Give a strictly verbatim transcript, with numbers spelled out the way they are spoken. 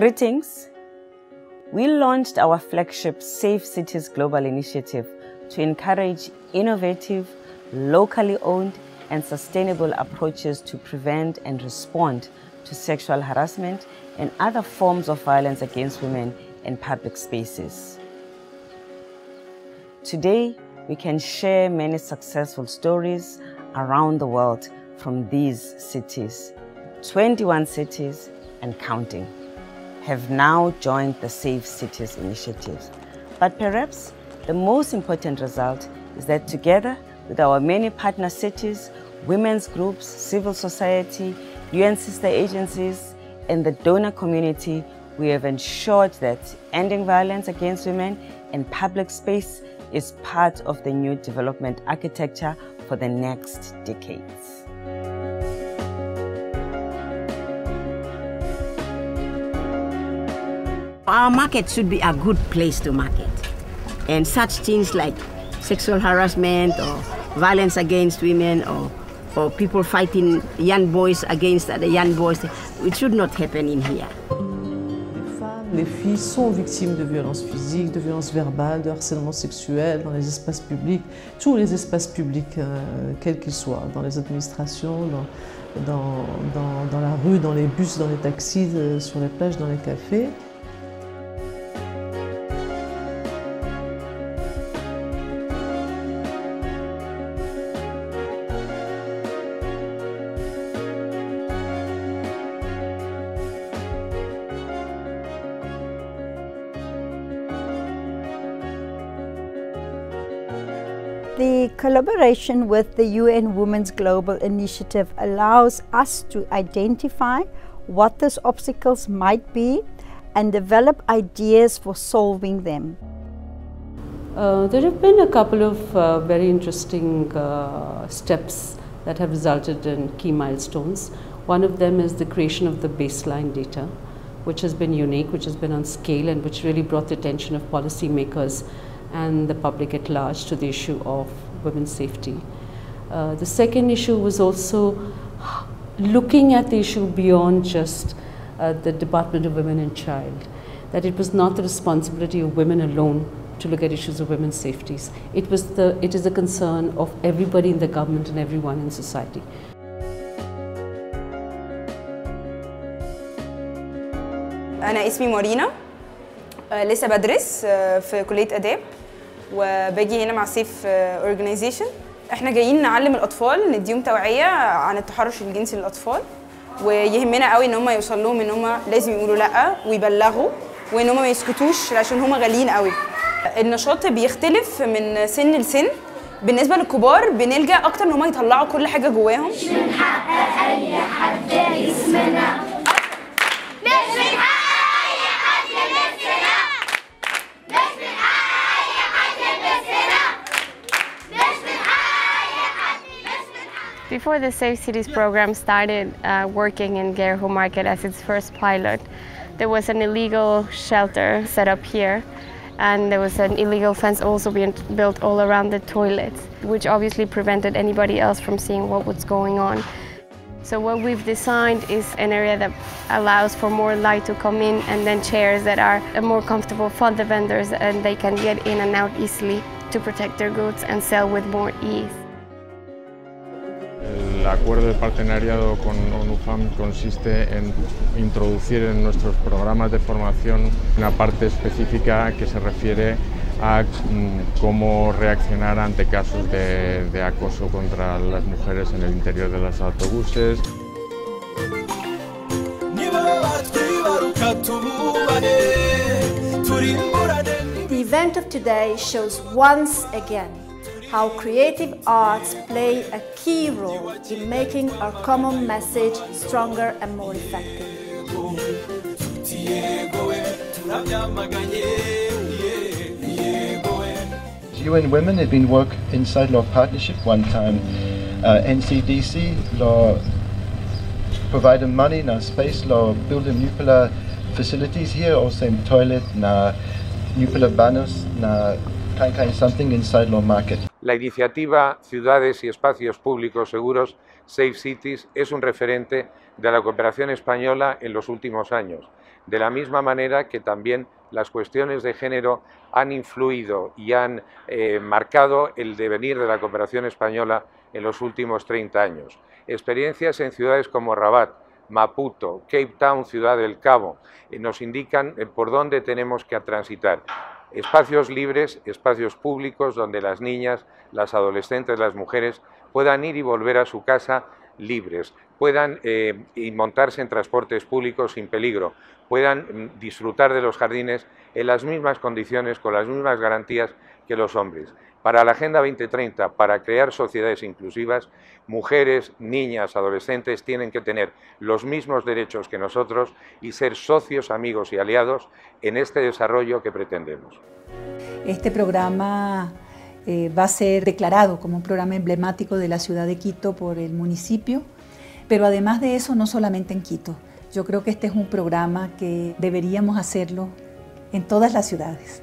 Greetings. We launched our flagship Safe Cities Global Initiative to encourage innovative, locally owned and sustainable approaches to prevent and respond to sexual harassment and other forms of violence against women in public spaces. Today, we can share many successful stories around the world from these cities. twenty-one cities and counting have now joined the Safe Cities Initiative. But perhaps the most important result is that together with our many partner cities, women's groups, civil society, U N sister agencies, and the donor community, we have ensured that ending violence against women in public space is part of the new development architecture for the next decades. Our market should be a good place to market. And such things like sexual harassment or violence against women, or, or people fighting young boys against other young boys. It should not happen in here. Les filles sont victimes de violences physiques, de violences verbales, de harcèlement sexuel dans les espaces publics, tous les espaces publics, euh, quels qu'ils soient, dans les administrations, dans, dans, dans, dans la rue, dans les bus, dans les taxis, euh, sur les plages, dans les cafés. The collaboration with the U N Women's Global Initiative allows us to identify what those obstacles might be and develop ideas for solving them. Uh, there have been a couple of uh, very interesting uh, steps that have resulted in key milestones. One of them is the creation of the baseline data, which has been unique, which has been on scale, and which really brought the attention of policymakers and the public at large to the issue of women's safety. Uh, the second issue was also looking at the issue beyond just uh, the Department of Women and Child, that it was not the responsibility of women alone to look at issues of women's safeties. It was the, it is a concern of everybody in the government and everyone in society. أنا اسمي مارينا لسه بدرس في كلية آداب وباجي هنا مع سيف اورجانيزيشن. احنا جايين نعلم الاطفال نديهم توعيه عن التحرش الجنسي للاطفال، ويهمنا قوي ان هم يوصل لهم ان هم لازم يقولوا لا ويبلغوا وان هم ما يسكتوش عشان هم غاليين قوي. النشاط بيختلف من سن لسن. بالنسبه للكبار بنلجا اكتر ان هم يطلعوا كل حاجه جواهم. مش من حق اي حد يسمعنا. مش من حق Before the Safe Cities program started uh, working in Garho Market as its first pilot, there was an illegal shelter set up here, and there was an illegal fence also being built all around the toilets, which obviously prevented anybody else from seeing what was going on. So what we've designed is an area that allows for more light to come in, and then chairs that are more comfortable for the vendors, and they can get in and out easily to protect their goods and sell with more ease. El acuerdo de partenariado con ONU FAM consiste en introducir en nuestros programas de formación una parte específica que se refiere a cómo reaccionar ante casos de, de acoso contra las mujeres en el interior de los autobuses. The event of today shows once again how creative arts play a key role in making our common message stronger and more effective. U N Women have been work inside law partnership one time. Uh, N C D C law provide them money in our space law, build them nuclear facilities here, also in toilet, na nuclear banners, na something inside law market. La iniciativa Ciudades y Espacios Públicos Seguros, Safe Cities, es un referente de la cooperación española en los últimos años. de la misma manera que también las cuestiones de género han influido y han eh, marcado el devenir de la cooperación española en los últimos treinta años. Experiencias en ciudades como Rabat, Maputo, Cape Town, Ciudad del Cabo, eh, nos indican eh, por dónde tenemos que transitar. Espacios libres, espacios públicos donde las niñas, las adolescentes, las mujeres puedan ir y volver a su casa libres, puedan eh, montarse en transportes públicos sin peligro, puedan disfrutar de los jardines en las mismas condiciones, con las mismas garantías que los hombres. Para la Agenda veinte treinta, para crear sociedades inclusivas, mujeres, niñas, adolescentes tienen que tener los mismos derechos que nosotros y ser socios, amigos y aliados en este desarrollo que pretendemos. Este programa eh, va a ser declarado como un programa emblemático de la ciudad de Quito por el municipio, pero además de eso no solamente en Quito. Yo creo que este es un programa que deberíamos hacerlo en todas las ciudades.